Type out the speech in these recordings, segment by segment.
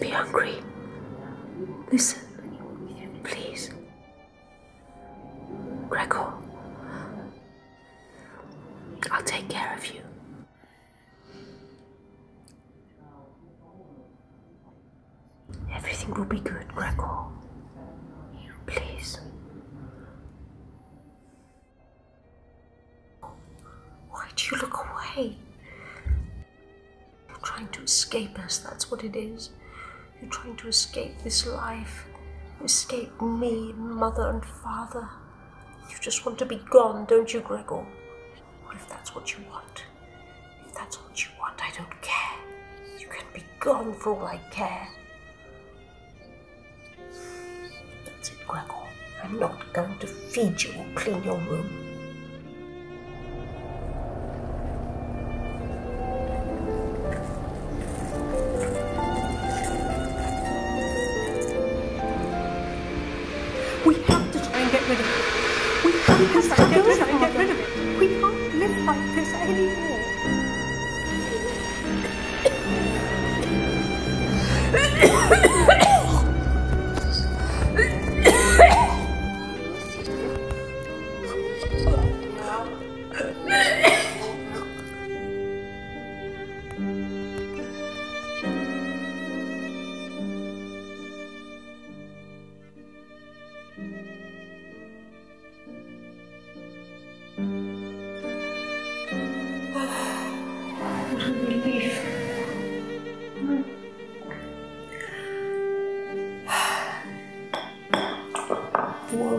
Be hungry. Listen, please. Gregor, I'll take care of you. Everything will be good, Gregor. Please. Why do you look away? You're trying to escape us, that's what it is. You're trying to escape this life, escape me, mother and father. You just want to be gone, don't you, Gregor? Well, if that's what you want, I don't care. You can be gone for all I care. That's it, Gregor. I'm not going to feed you or clean your room.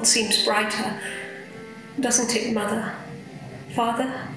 Seems brighter, doesn't it, Mother? Father?